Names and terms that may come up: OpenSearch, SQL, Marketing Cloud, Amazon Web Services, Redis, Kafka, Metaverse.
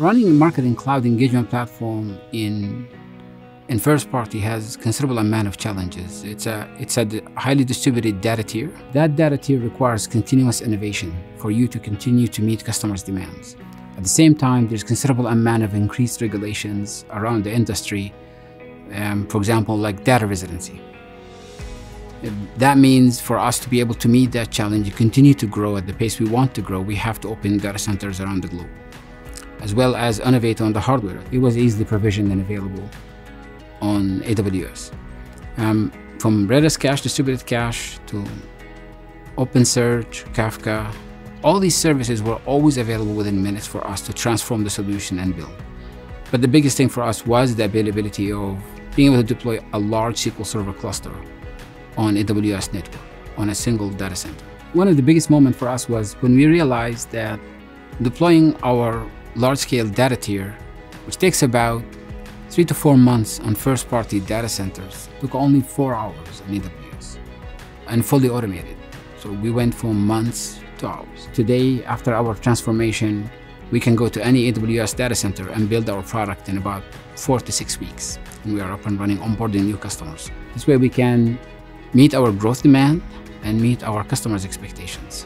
Running a Marketing Cloud engagement platform in first party has considerable amount of challenges. It's a highly distributed data tier. That data tier requires continuous innovation for you to continue to meet customers' demands. At the same time, there's considerable amount of increased regulations around the industry, for example, like data residency. That means for us to be able to meet that challenge and continue to grow at the pace we want to grow, we have to open data centers around the globe, as well as innovate on the hardware. It was easily provisioned and available on AWS. From Redis cache, distributed cache, to OpenSearch, Kafka, all these services were always available within minutes for us to transform the solution and build. But the biggest thing for us was the availability of being able to deploy a large SQL Server cluster on AWS network, on a single data center. One of the biggest moments for us was when we realized that deploying our large-scale data tier, which takes about 3 to 4 months on first-party data centers, took only 4 hours on AWS and fully automated. So we went from months to hours. Today, after our transformation, we can go to any AWS data center and build our product in about 4 to 6 weeks. And we are up and running, onboarding new customers. This way we can meet our growth demand and meet our customers' expectations.